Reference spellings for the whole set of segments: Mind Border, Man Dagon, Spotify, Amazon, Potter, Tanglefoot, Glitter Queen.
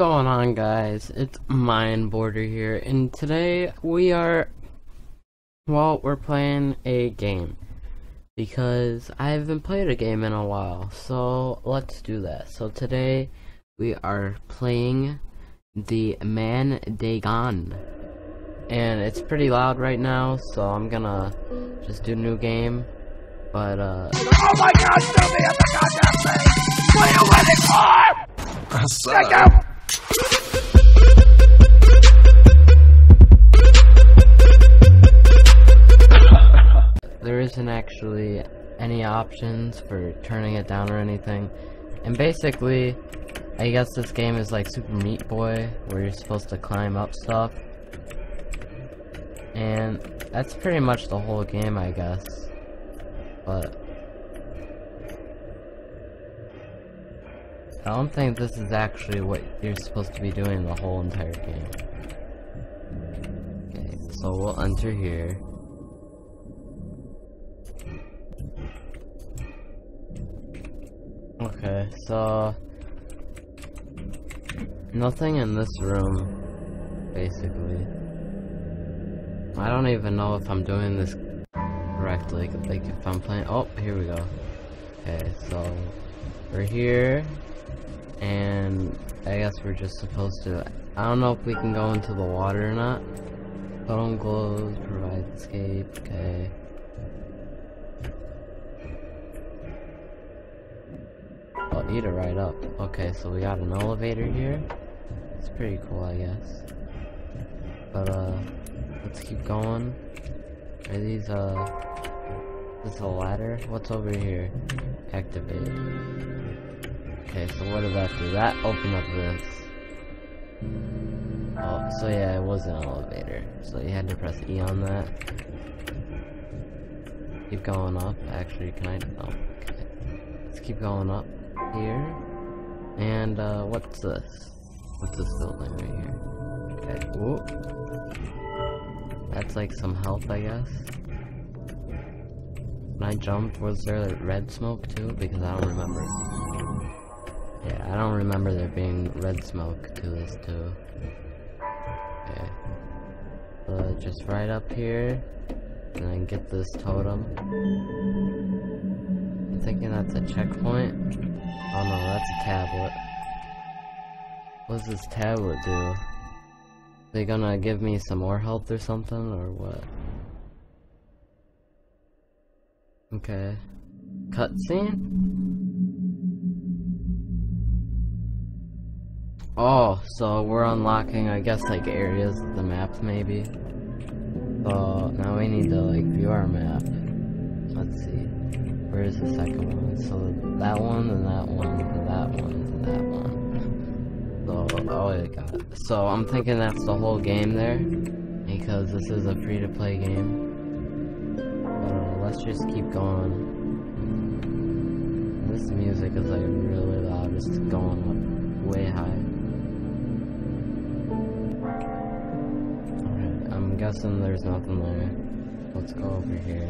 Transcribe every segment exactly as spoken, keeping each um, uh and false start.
What's going on, guys? It's Mind Border here, and today we are, well, we're playing a game because I haven't played a game in a while, so let's do that. So today we are playing the Man Dagon, and it's pretty loud right now, so I'm gonna just do new game, but uh... oh my god, tell me it's a goddamn thing! What are you waiting for? I'm sorry. Check out! There isn't actually any options for turning it down or anything, and basically I guess this game is like Super Meat Boy, where you're supposed to climb up stuff, and that's pretty much the whole game, I guess. But I don't think this is actually what you're supposed to be doing the whole entire game. Okay, so we'll enter here. Okay, so nothing in this room, basically. I don't even know if I'm doing this correctly, like if I'm playing- oh, here we go. Okay, so we're here. And I guess we're just supposed to. I don't know if we can go into the water or not. Phone glows, provide escape. Okay. I'll eat it right up. Okay, so we got an elevator here. It's pretty cool, I guess. But uh, let's keep going. Are these uh? Is this a ladder? What's over here? Activate. Okay, so what did that do? That opened up this. Oh, so yeah, it was an elevator. So you had to press E on that. Keep going up. Actually, can I? Oh, okay. Let's keep going up here. And, uh, what's this? What's this building right here? Okay, whoop. That's like some health, I guess. When I jumped, was there red smoke too? Because I don't remember. Yeah, I don't remember there being red smoke to this too. Okay. Uh, just right up here, and then get this totem. I'm thinking that's a checkpoint. Oh no, that's a tablet. What does this tablet do? Are they gonna give me some more health or something, or what? Okay. Cutscene? Oh, so we're unlocking, I guess, like areas of the map, maybe. So now we need to like view our map. Let's see, where is the second one? So that one, and that one, and that one, and that one. So oh my god. So I'm thinking that's the whole game there, because this is a free-to-play game. But let's just keep going. This music is like really loud. It's going like way high. I'm guessing there's nothing there. Let's go over here.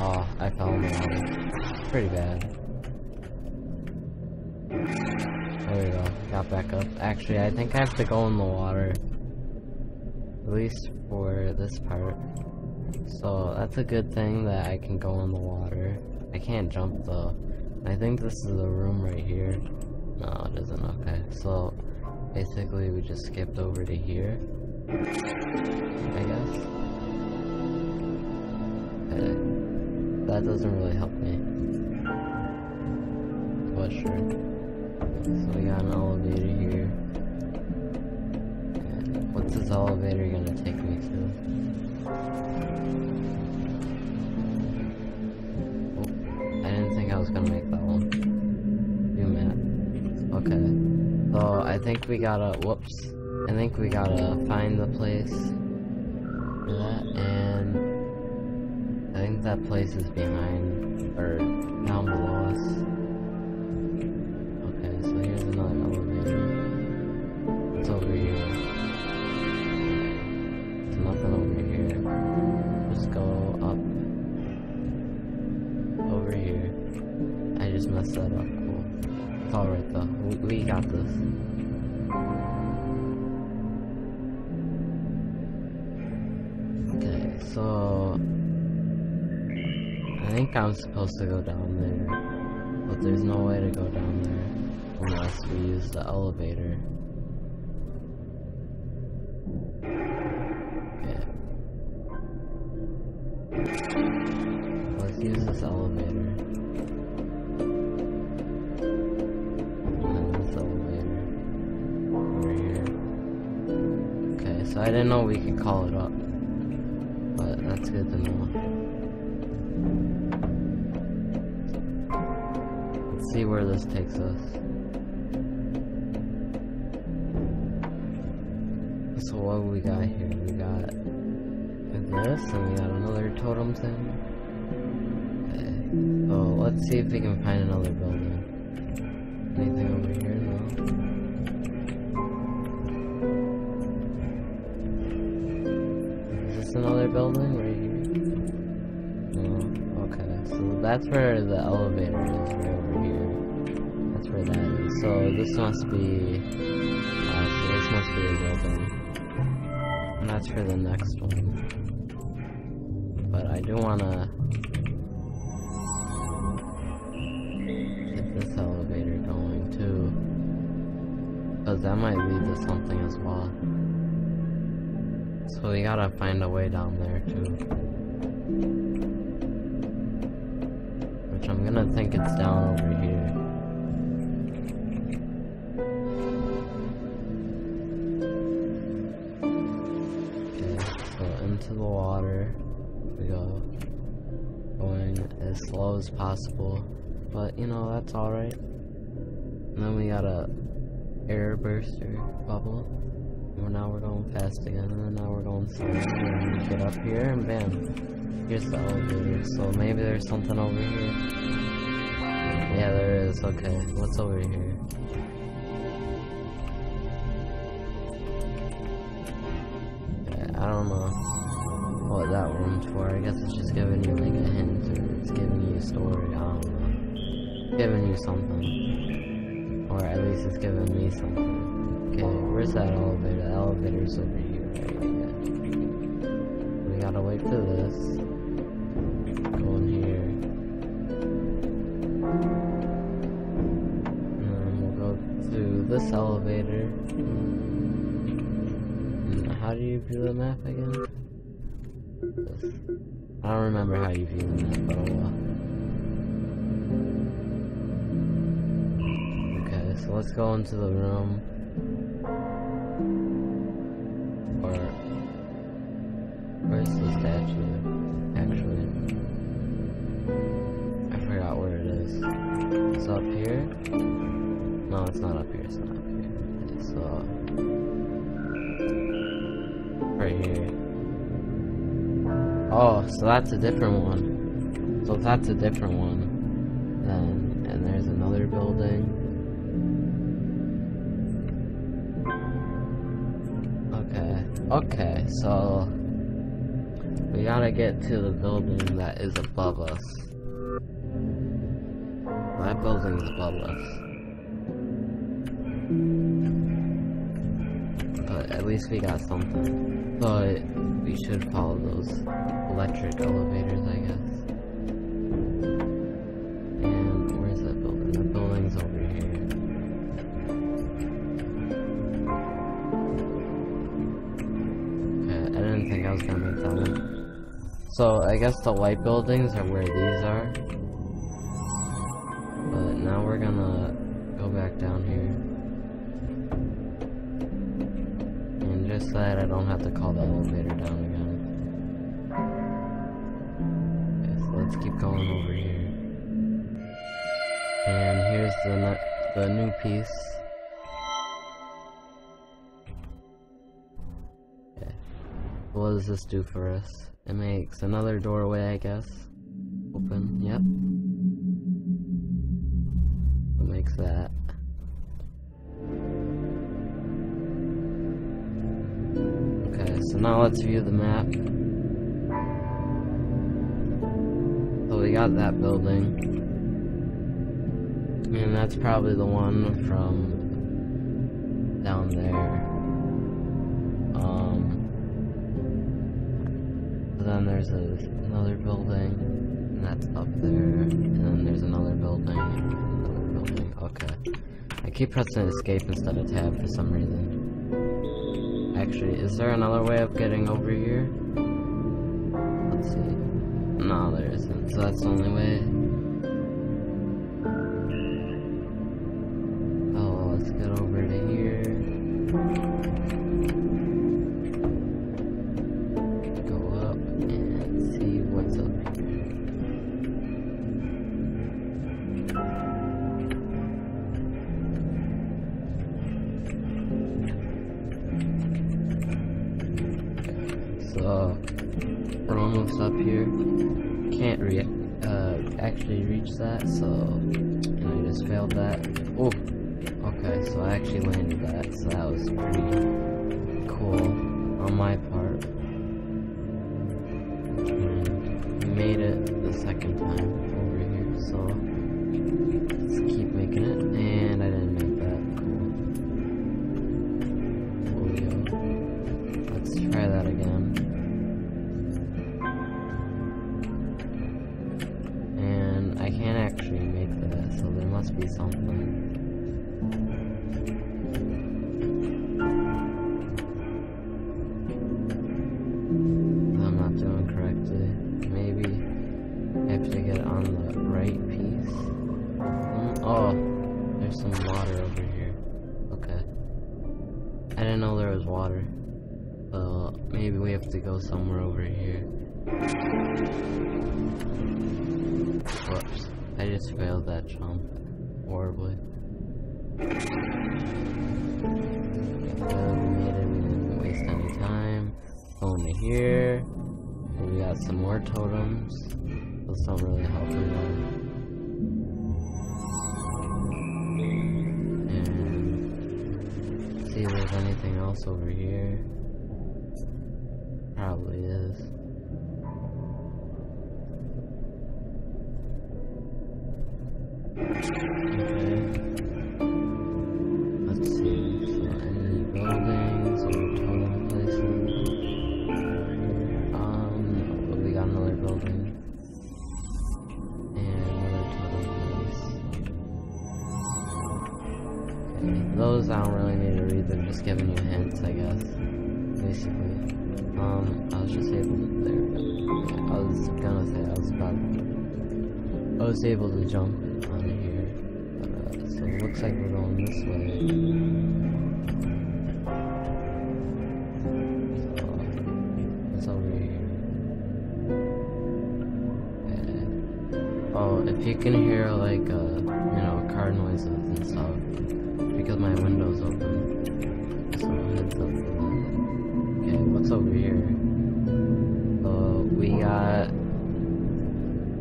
Oh, I fell in the water. Pretty bad. There we go. Got back up. Actually, I think I have to go in the water. At least for this part. So, that's a good thing that I can go in the water. I can't jump though. I think this is the room right here. No, it isn't. Okay, so basically, we just skipped over to here, I guess. Okay. That doesn't really help me. But sure. So we got an elevator here. Okay. What's this elevator gonna take me to? Oh, I didn't think I was gonna make that one. New map. Okay. So I think we gotta, whoops, I think we gotta find the place for that, and I think that place is behind, or down below us. Okay, so here's another elevator. It's over here. There's nothing over here. Just go up. Over here. I just messed that up. Cool. It's alright though. We, we got this. Okay, so I think I was supposed to go down there, but there's no way to go down there unless we use the elevator. Okay. Let's use this elevator. So I didn't know we could call it up, but that's good to know. Let's see where this takes us. So what we got here? We got this, and we got another totem thing. Okay. So let's see if we can find another building. Anything over here? No. Another building right here? Oh, okay. So that's where the elevator is, right over here. That's where that is. So this must be... Uh, so this must be a building. I'm not sure the next one. But I do want to get this elevator going too. Because that might lead to something as well. So we gotta find a way down there too. Which I'm gonna think it's down over here. Okay, so into the water we go. Going as slow as possible. But you know, that's alright. And then we got a air burster bubble. Well, now we're going fast again, and now we're going slow. We get up here, and bam, here's the elevator. So maybe there's something over here. Yeah, there is. Okay, what's over here? Okay, I don't know what that room's for. I guess it's just giving you like a hint, or it's giving you a story. I don't know. It's giving you something, or at least it's giving me something. Okay, where's that elevator? The elevator's over here, right? We gotta wait for this. Go in here. And then we'll go to this elevator. And how do you view the map again? This. I don't remember how you view the map, but oh well. Okay, so let's go into the room. Where's the statue? Actually, I forgot where it is. It's up here? No, it's not up here. It's not up here. It's uh, right here. Oh, so that's a different one. So if that's a different one, then and there's another building. Okay, so we gotta get to the building that is above us. My building's above us. But at least we got something. But we should follow those electric elevators, I guess. And where's that building? The building's over here. I was gonna make that one. So I guess the white buildings are where these are. But now we're gonna go back down here. And just so that I don't have to call the elevator down again. Okay, so let's keep going over here. And here's the the new piece. What does this do for us? It makes another doorway, I guess. Open, yep. It makes that. Okay, so now let's view the map. So we got that building. And that's probably the one from down there. Um, then there's a, another building, and that's up there, and then there's another building, and another building. Okay. I keep pressing escape instead of tab for some reason. Actually, is there another way of getting over here? Let's see. No, there isn't, so that's the only way. Oh, let's get over to here. Go up and see what's up here. So, we're almost up here. Can't re uh, actually reach that, so, and I just failed that. Oh, okay, so I actually landed that, so that was pretty cool on my part. And we made it the second time over here, so let's keep making it. And I didn't make that. Cool. There we go. Let's try that again. I can't actually make that, so there must be something I'm not doing correctly. Maybe I have to get on the right piece. Mm, oh, there's some water over here. Okay. I didn't know there was water. Uh, maybe we have to go somewhere over here. Whoops, I just failed that jump horribly. Uh, we made it, we didn't waste any time. Only here. And we got some more totems. Those don't really help me though. And see if there's anything else over here. Probably is. Those I don't really need to read, they're just giving you hints, I guess, basically. Um, I was just able to, there we go. I was gonna say, I was about to, I was able to jump on here, but, uh, so it looks like we're going this way. So, it's over here. Yeah. Oh, if you can hear, like, uh, you know, car noises and stuff. Because my window's open. So heads up for that. Okay, what's over here? Uh, we got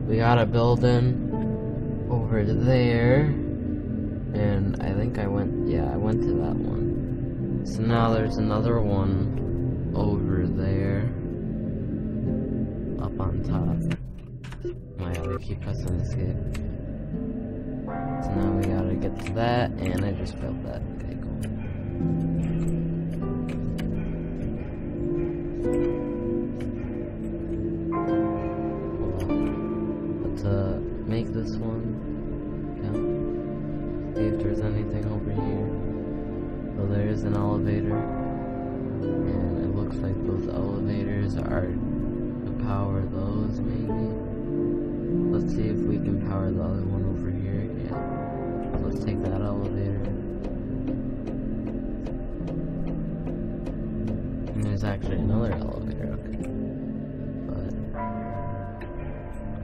we got a building over there, and I think I went. Yeah, I went to that one. So now there's another one over there, up on top. My other key pressing escape. So now we gotta get to that, and I just built that. Okay, cool. Cool. Let's uh, make this one. Yeah. See if there's anything over here. Well, there is an elevator. And it looks like those elevators are to power those, maybe. Let's see if we can power the other one over here. Let's take that elevator. And there's actually another elevator, okay. But,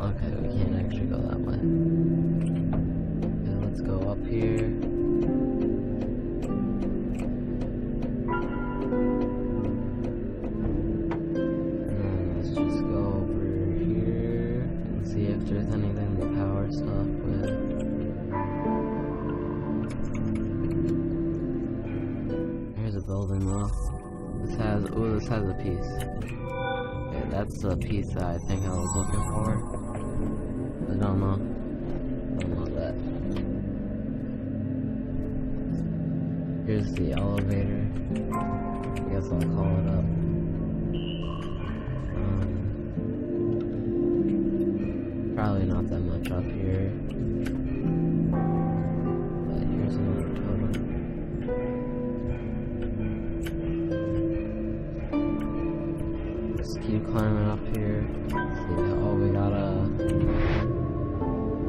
okay, we can't actually go that way. Okay, let's go up here. And then let's just go over here and see if there's anything to power stuff with. Building off. This has, oh, this has a piece. Okay, that's the piece that I think I was looking for. I don't know. I don't know that. Here's the elevator. I guess I'll call it up. Um, probably not that much up here. But here's another totem. Just keep climbing up here. See, oh, we got a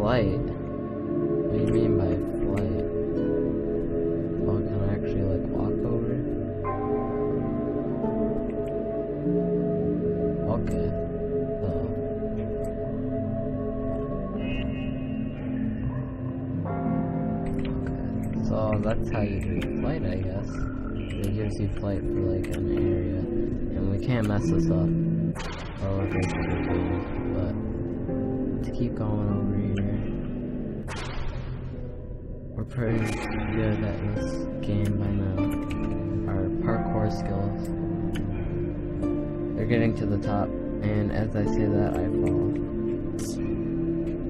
light. What do you mean by flight? Oh, can I actually like walk over? Okay. Oh. Okay. So that's how you do flight, I guess. It gives you flight for like an area, and we can't mess this up. Oh, okay, but to keep going over here. We're pretty good at this game by now. Our parkour skills. They're getting to the top, and as I say that, I fall.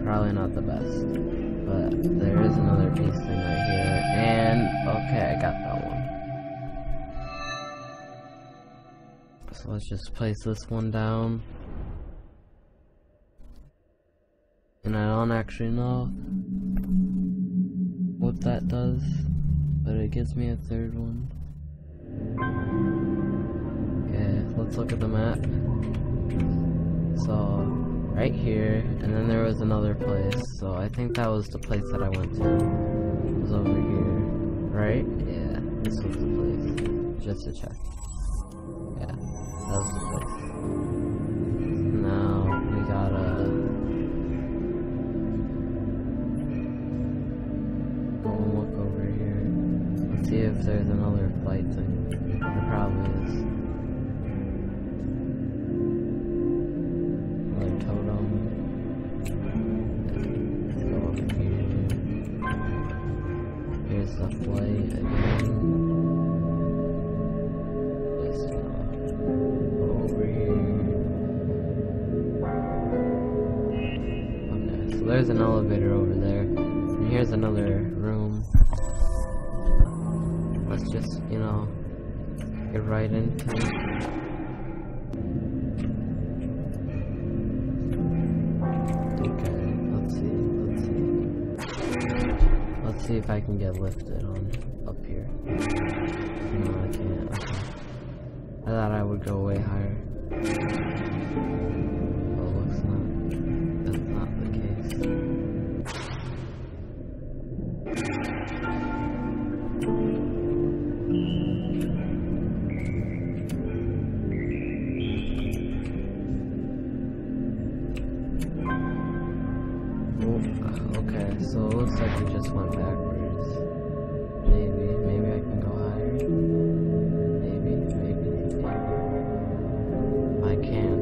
Probably not the best, but there is another piece thing right here, and okay, I got that one. So let's just place this one down. And I don't actually know what that does, but it gives me a third one. Okay, let's look at the map. So, right here, and then there was another place, so I think that was the place that I went to. It was over here, right? Yeah, this was the place. Just to check. Yeah, that was the place. Now, we gotta... see if there's another flight thing. There probably is. Another totem. Let's go over here. Here's the flight again. Let's go over here. Okay, so there's an elevator over there. And here's another room. Let's just, you know, get right into it. Okay, let's see, let's see. Let's see if I can get lifted on up here. No, I can't. Okay. I thought I would go way higher. But it looks not. That's not the case. Okay, so it looks like we just went backwards. Maybe, maybe I can go higher. Maybe, maybe, maybe. I can,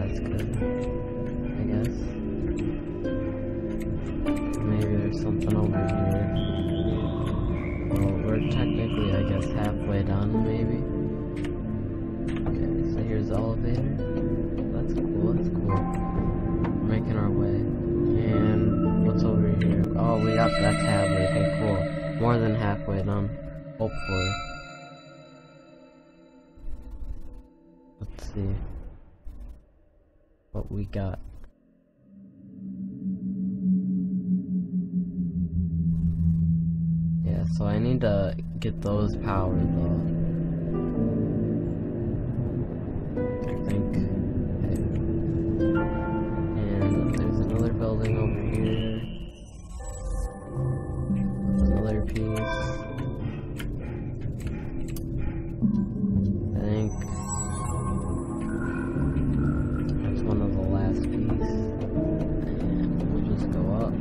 I can go higher. So that's good, I guess. Maybe there's something over here. Well, we're technically, I guess, halfway done, maybe. Okay, so here's the elevator. That's cool, that's cool. We're making our way. And what's over here? Oh, we got that tab. Okay, cool. More than halfway done, hopefully. Let's see what we got. Yeah, so I need to get those powered though. I think. Building over here. Another piece. I think that's one of the last pieces. And we'll just go up.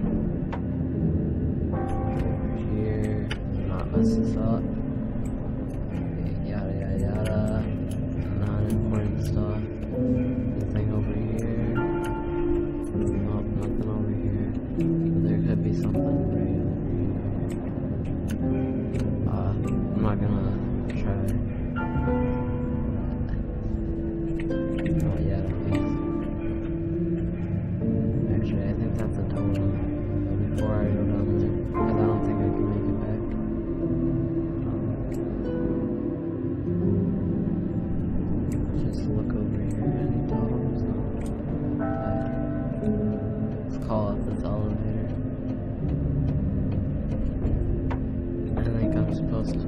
Over here. Not mess this up. Okay, yada yada yada. Not important stuff. Anything over here? Nope, nothing over here. But there could be something right over here. Uh, I'm not gonna try. Oh yeah, that means. Actually, I think that's a total. Before I go down there, because I don't think I can make it back.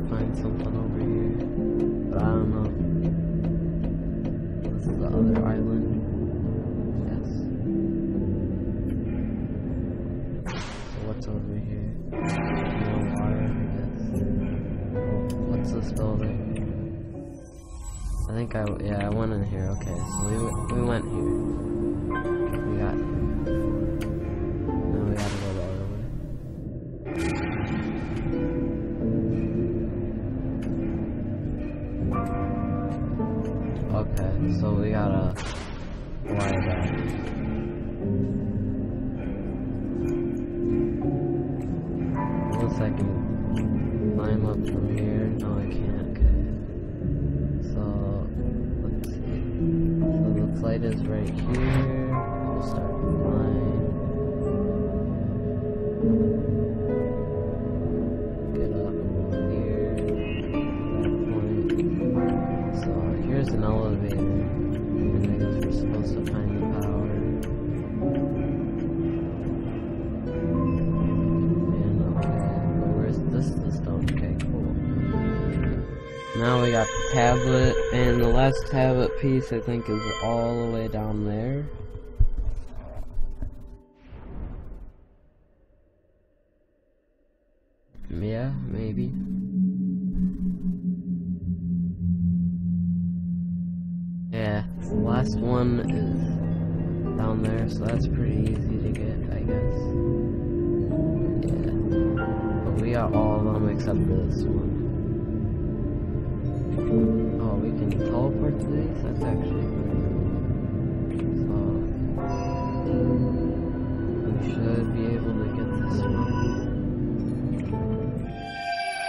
find something over here, but I don't know. This is the other island. Yes. So what's over here? No water, I guess. Oh, what's this building? I think I yeah I went in here. Okay, so we we went here. We got here. So we gotta wire that. Unless I can climb up from here. No, I can't. Okay. So let's see. So the plate is right here. We'll start flying. Get up from here. That point. So here's an elevator. So find the power and okay, where's this the stone? Okay, cool. Now we got the tablet, and the last tablet piece I think is all the way down there. Yeah, maybe. Yeah, the last one is down there, so that's pretty easy to get, I guess. Yeah. But we got all of them except this one. Oh, we can teleport to these? That's actually pretty cool. So, we should be able to get this one.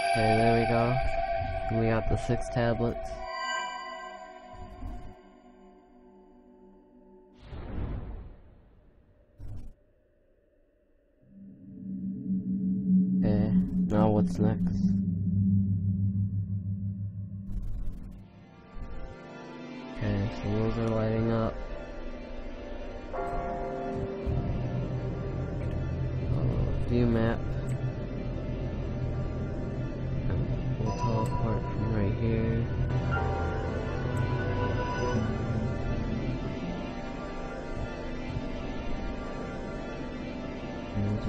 Okay, there we go. And we got the six tablets. Now what's next? Okay, so those are lighting up. Uh, view map. And we'll teleport from right here.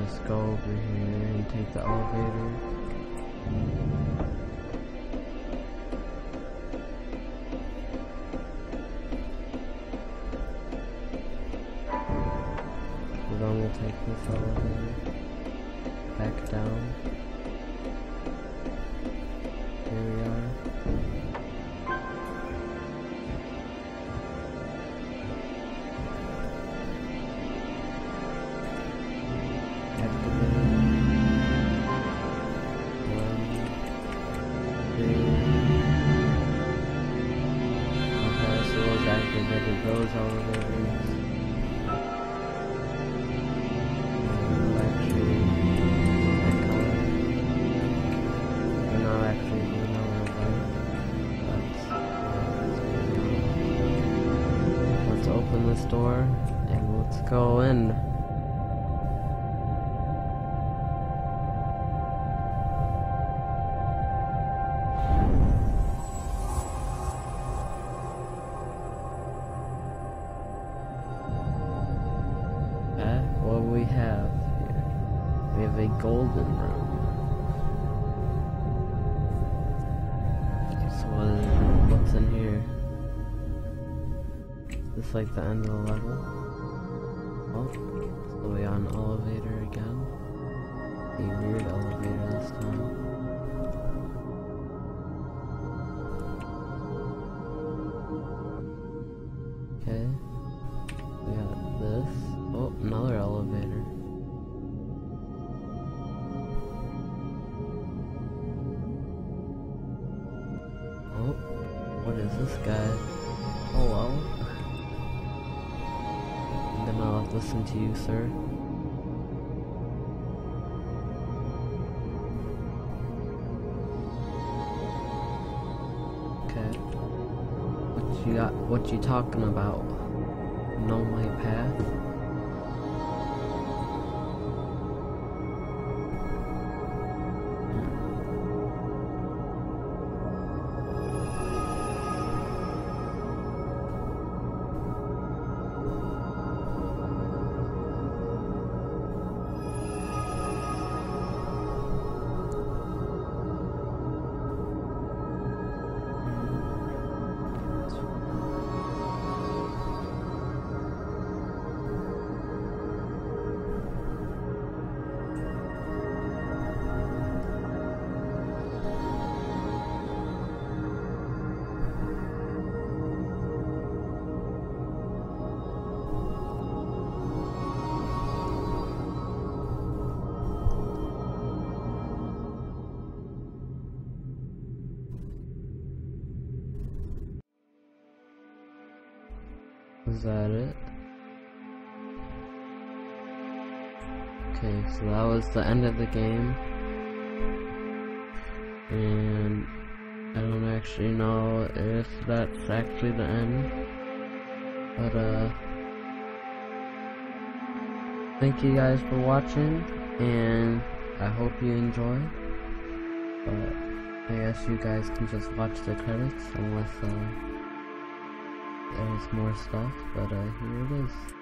Just go over here and take the elevator. So then we'll take this elevator back down. Here we are. Those elevators. They're not actually, they're not actually doing all that well. Let's open this door and let's go in. We have here. We have a golden room. So what is it? What's in here? Is this like the end of the level? Oh, so we got an elevator again. A weird elevator this time. Okay. We got this. Oh, another elevator. Oh, what is this guy? Hello? I'm gonna listen to you, sir. Okay. What you got? What you talking about? Know my path? Is that it? Okay, so that was the end of the game. And I don't actually know if that's actually the end. But, uh, thank you guys for watching, and I hope you enjoyed. But I guess you guys can just watch the credits unless, uh, there's more stuff, but, uh, here it is.